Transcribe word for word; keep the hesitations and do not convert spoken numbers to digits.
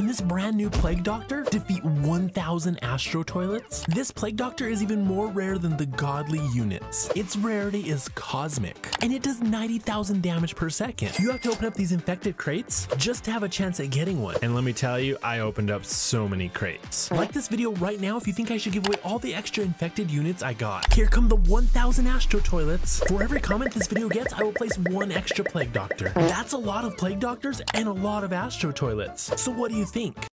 Can this brand new Plague Doctor defeat one thousand Astro Toilets? This Plague Doctor is even more rare than the Godly units. Its rarity is cosmic, and it does ninety thousand damage per second. You have to open up these infected crates just to have a chance at getting one. And let me tell you, I opened up so many crates. Like this video right now if you think I should give away all the extra infected units I got. Here come the one thousand Astro Toilets. For every comment this video gets, I will place one extra Plague Doctor. That's a lot of Plague Doctors and a lot of Astro Toilets. So what do you think?